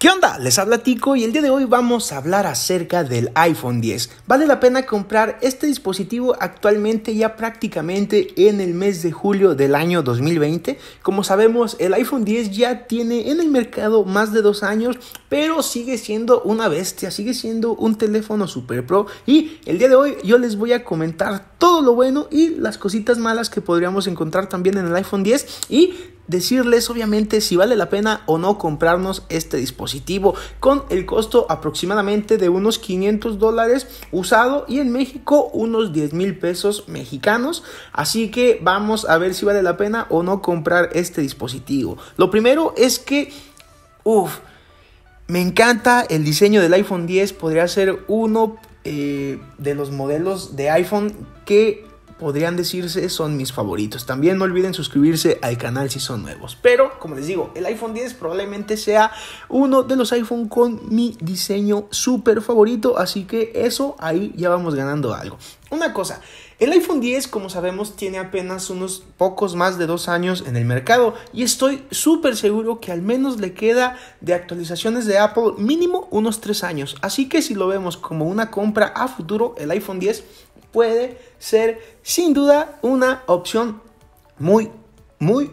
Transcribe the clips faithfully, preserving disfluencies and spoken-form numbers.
¿Qué onda? Les habla Tico y el día de hoy vamos a hablar acerca del iPhone diez. Vale la pena comprar este dispositivo actualmente ya prácticamente en el mes de julio del año dos mil veinte. Como sabemos, el iPhone diez ya tiene en el mercado más de dos años, pero sigue siendo una bestia, sigue siendo un teléfono super pro. Y el día de hoy yo les voy a comentar todo lo bueno y las cositas malas que podríamos encontrar también en el iPhone diez y decirles obviamente si vale la pena o no comprarnos este dispositivo con el costo aproximadamente de unos quinientos dólares usado y en México unos diez mil pesos mexicanos. Así que vamos a ver si vale la pena o no comprar este dispositivo. Lo primero es que uff, me encanta el diseño del iPhone diez. Podría ser uno eh, de los modelos de iPhone que podrían decirse son mis favoritos. También no olviden suscribirse al canal si son nuevos. Pero, como les digo, el iPhone diez probablemente sea uno de los iPhone con mi diseño súper favorito. Así que eso, ahí ya vamos ganando algo. Una cosa, el iPhone diez, como sabemos, tiene apenas unos pocos más de dos años en el mercado. Y estoy súper seguro que al menos le queda de actualizaciones de Apple mínimo unos tres años. Así que si lo vemos como una compra a futuro, el iPhone diez puede ser sin duda una opción muy, muy,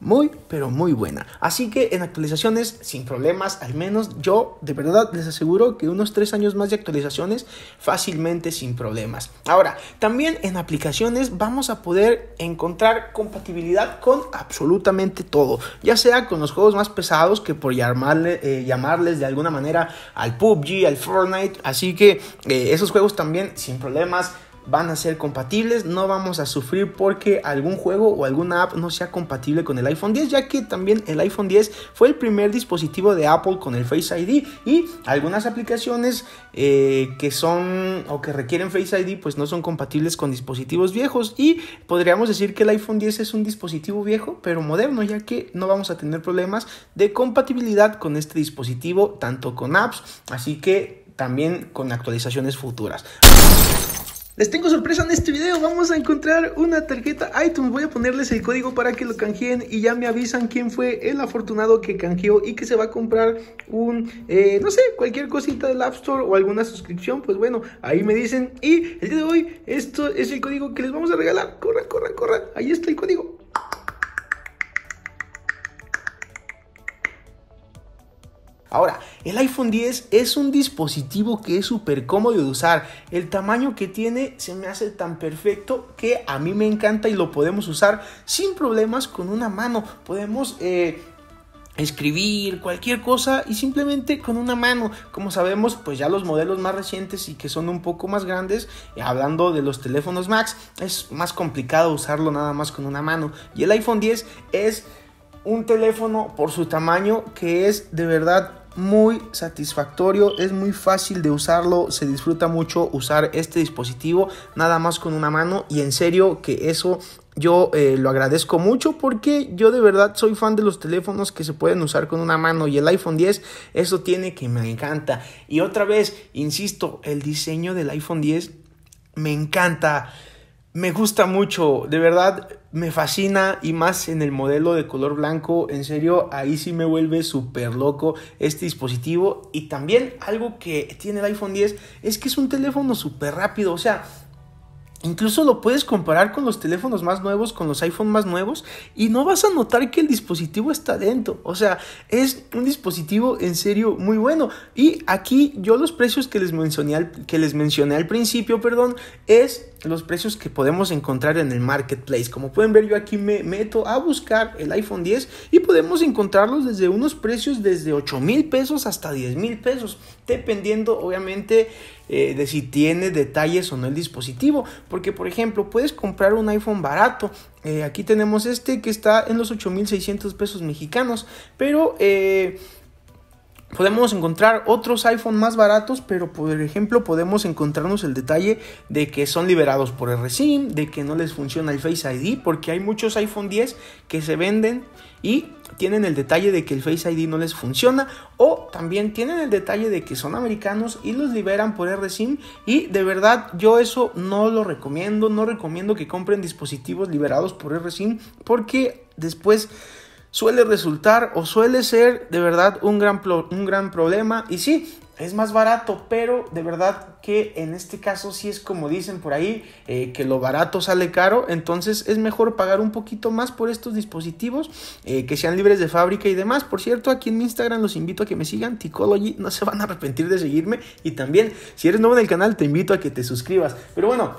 muy, pero muy buena. Así que en actualizaciones, sin problemas, al menos yo de verdad les aseguro que unos tres años más de actualizaciones fácilmente sin problemas. Ahora, también en aplicaciones vamos a poder encontrar compatibilidad con absolutamente todo. Ya sea con los juegos más pesados que por llamarle, eh, llamarles de alguna manera al P U B G, al Fortnite. Así que eh, esos juegos también sin problemas van a ser compatibles, no vamos a sufrir porque algún juego o alguna app no sea compatible con el iPhone diez, ya que también el iPhone diez fue el primer dispositivo de Apple con el Face I D y algunas aplicaciones eh, que son o que requieren Face I D pues no son compatibles con dispositivos viejos y podríamos decir que el iPhone diez es un dispositivo viejo pero moderno, ya que no vamos a tener problemas de compatibilidad con este dispositivo tanto con apps, así que también con actualizaciones futuras. Les tengo sorpresa en este video, vamos a encontrar una tarjeta iTunes, voy a ponerles el código para que lo canjeen y ya me avisan quién fue el afortunado que canjeó y que se va a comprar un, eh, no sé, cualquier cosita del App Store o alguna suscripción, pues bueno, ahí me dicen. Y el día de hoy, esto es el código que les vamos a regalar, corran, corran, corran, ahí está el código. Ahora, el iPhone diez es un dispositivo que es súper cómodo de usar. El tamaño que tiene se me hace tan perfecto que a mí me encanta y lo podemos usar sin problemas con una mano. Podemos eh, escribir cualquier cosa y simplemente con una mano. Como sabemos, pues ya los modelos más recientes y que son un poco más grandes, hablando de los teléfonos Max, es más complicado usarlo nada más con una mano. Y el iPhone diez es un teléfono por su tamaño que es de verdad muy satisfactorio, es muy fácil de usarlo, se disfruta mucho usar este dispositivo nada más con una mano y en serio que eso yo eh, lo agradezco mucho porque yo de verdad soy fan de los teléfonos que se pueden usar con una mano y el iPhone diez eso tiene que me encanta. Y otra vez, insisto, el diseño del iPhone diez me encanta, me gusta mucho, de verdad me fascina y más en el modelo de color blanco, en serio ahí sí me vuelve súper loco este dispositivo. Y también algo que tiene el iPhone diez es que es un teléfono súper rápido, o sea, incluso lo puedes comparar con los teléfonos más nuevos, con los iPhone más nuevos y no vas a notar que el dispositivo está lento, o sea, es un dispositivo en serio muy bueno. Y aquí yo los precios que les mencioné al, que les mencioné al principio, perdón, es los precios que podemos encontrar en el marketplace. Como pueden ver, yo aquí me meto a buscar el iPhone diez y podemos encontrarlos desde unos precios desde ocho mil pesos hasta diez mil pesos, dependiendo obviamente eh, de si tiene detalles o no el dispositivo, porque por ejemplo puedes comprar un iPhone barato. Eh, aquí tenemos este que está en los ocho mil seiscientos pesos mexicanos, pero eh, podemos encontrar otros iPhone más baratos, pero por ejemplo podemos encontrarnos el detalle de que son liberados por R S I M, de que no les funciona el Face I D, porque hay muchos iPhone diez que se venden y tienen el detalle de que el Face I D no les funciona, o también tienen el detalle de que son americanos y los liberan por R S I M. Y de verdad yo eso no lo recomiendo, no recomiendo que compren dispositivos liberados por R S I M porque después suele resultar o suele ser de verdad un gran, un gran problema. Y sí, es más barato, pero de verdad que en este caso sí es como dicen por ahí, eh, que lo barato sale caro. Entonces es mejor pagar un poquito más por estos dispositivos, eh, que sean libres de fábrica y demás. Por cierto, aquí en mi Instagram los invito a que me sigan, Tykology, no se van a arrepentir de seguirme. Y también, si eres nuevo en el canal, te invito a que te suscribas. Pero bueno,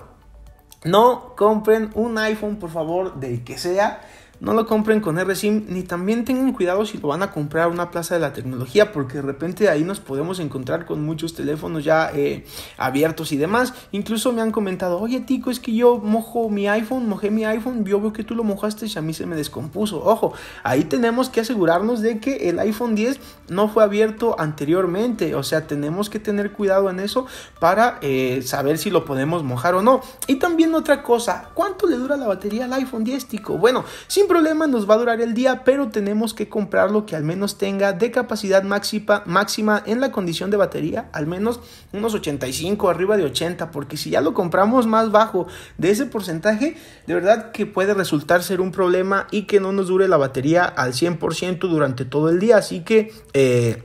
no compren un iPhone, por favor, del que sea. No lo compren con R SIM, ni también tengan cuidado si lo van a comprar a una plaza de la tecnología, porque de repente de ahí nos podemos encontrar con muchos teléfonos ya eh, abiertos y demás. Incluso me han comentado, oye Tico, es que yo mojo mi iPhone, mojé mi iPhone, yo veo que tú lo mojaste y a mí se me descompuso. Ojo, ahí tenemos que asegurarnos de que el iPhone X no fue abierto anteriormente, o sea, tenemos que tener cuidado en eso para eh, saber si lo podemos mojar o no. Y también otra cosa, ¿cuánto le dura la batería al iPhone X, Tico? Bueno, sin problema nos va a durar el día, pero tenemos que comprarlo que al menos tenga de capacidad máxima, máxima en la condición de batería, al menos unos ochenta y cinco, arriba de ochenta, porque si ya lo compramos más bajo de ese porcentaje, de verdad que puede resultar ser un problema y que no nos dure la batería al cien por ciento durante todo el día. Así que eh,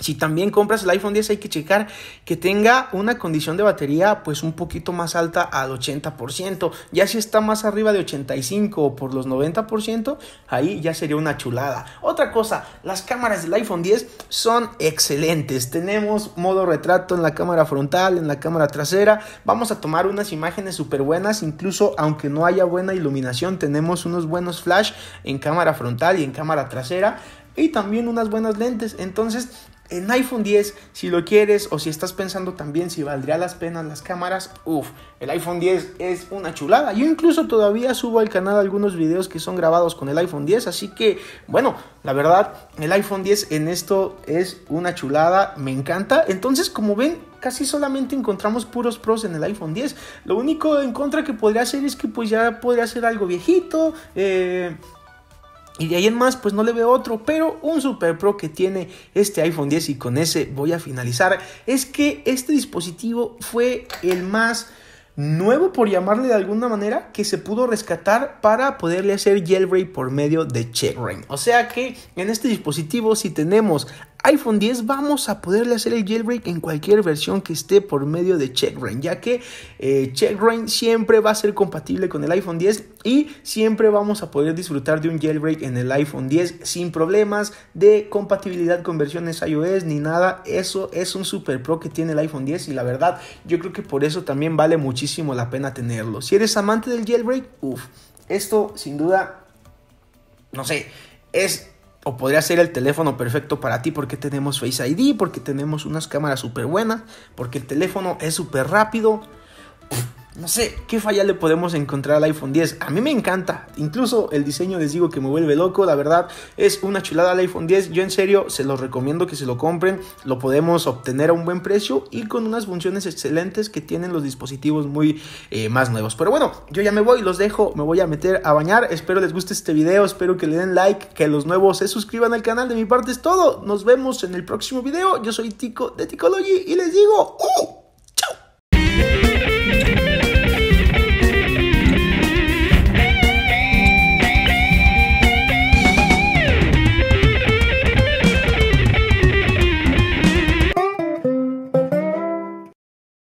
si también compras el iPhone X hay que checar que tenga una condición de batería pues un poquito más alta al ochenta por ciento. Ya si está más arriba de ochenta y cinco por ciento o por los noventa por ciento, ahí ya sería una chulada. Otra cosa, las cámaras del iPhone X son excelentes. Tenemos modo retrato en la cámara frontal, en la cámara trasera. Vamos a tomar unas imágenes súper buenas, incluso aunque no haya buena iluminación, tenemos unos buenos flash en cámara frontal y en cámara trasera. Y también unas buenas lentes. Entonces, en iPhone X, si lo quieres o si estás pensando también si valdría las penas las cámaras, uff, el iPhone X es una chulada. Yo incluso todavía subo al canal algunos videos que son grabados con el iPhone X, así que bueno, la verdad, el iPhone X en esto es una chulada, me encanta. Entonces, como ven, casi solamente encontramos puros pros en el iPhone X. Lo único en contra que podría hacer es que pues ya podría ser algo viejito, eh... y de ahí en más pues no le veo otro, pero un super pro que tiene este iPhone X, y con ese voy a finalizar, es que este dispositivo fue el más nuevo, por llamarle de alguna manera, que se pudo rescatar para poderle hacer jailbreak por medio de checkra uno n. O sea que en este dispositivo, si tenemos iPhone X, vamos a poderle hacer el jailbreak en cualquier versión que esté por medio de checkra uno n, ya que eh, checkra uno n siempre va a ser compatible con el iPhone X y siempre vamos a poder disfrutar de un jailbreak en el iPhone X sin problemas de compatibilidad con versiones iOS ni nada. Eso es un super pro que tiene el iPhone X y la verdad yo creo que por eso también vale muchísimo la pena tenerlo. Si eres amante del jailbreak, uff, esto sin duda, no sé, es o podría ser el teléfono perfecto para ti, porque tenemos Face I D, porque tenemos unas cámaras súper buenas, porque el teléfono es súper rápido. Uf, no sé, ¿qué falla le podemos encontrar al iPhone X? A mí me encanta, incluso el diseño les digo que me vuelve loco, la verdad es una chulada el iPhone X. Yo en serio se los recomiendo que se lo compren, lo podemos obtener a un buen precio y con unas funciones excelentes que tienen los dispositivos muy eh, más nuevos. Pero bueno, yo ya me voy, los dejo, me voy a meter a bañar, espero les guste este video, espero que le den like, que los nuevos se suscriban al canal, de mi parte es todo, nos vemos en el próximo video, yo soy Tico de Tykology y les digo ¡oh!